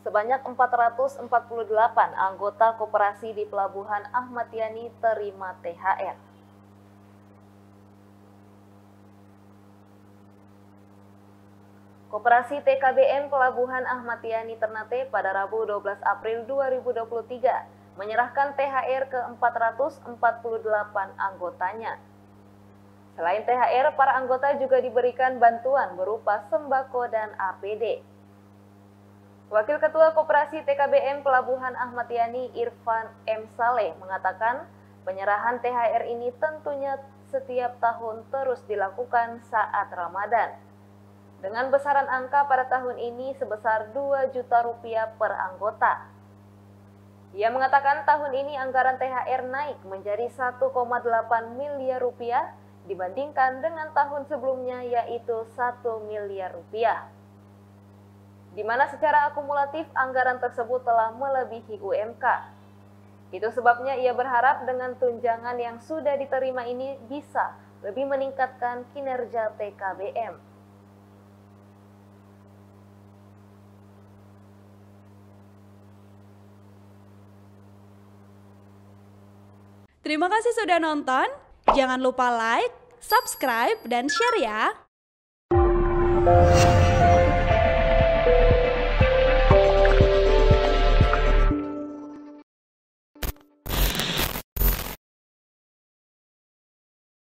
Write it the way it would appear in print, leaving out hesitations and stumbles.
Sebanyak 448 anggota koperasi di Pelabuhan Ahmad Yani terima THR. Koperasi TKBM Pelabuhan Ahmad Yani Ternate pada Rabu 12 April 2023 menyerahkan THR ke 448 anggotanya. Selain THR, para anggota juga diberikan bantuan berupa sembako dan APD. Wakil Ketua Koperasi TKBM Pelabuhan Ahmad Yani, Irfan M. Saleh, mengatakan penyerahan THR ini tentunya setiap tahun terus dilakukan saat Ramadan. Dengan besaran angka pada tahun ini sebesar Rp2.000.000 per anggota. Ia mengatakan tahun ini anggaran THR naik menjadi Rp1,8 miliar dibandingkan dengan tahun sebelumnya, yaitu Rp1 miliar. Di mana secara akumulatif anggaran tersebut telah melebihi UMK. Itu sebabnya ia berharap dengan tunjangan yang sudah diterima ini bisa lebih meningkatkan kinerja TKBM. Terima kasih sudah nonton. Jangan lupa like, subscribe, dan share ya!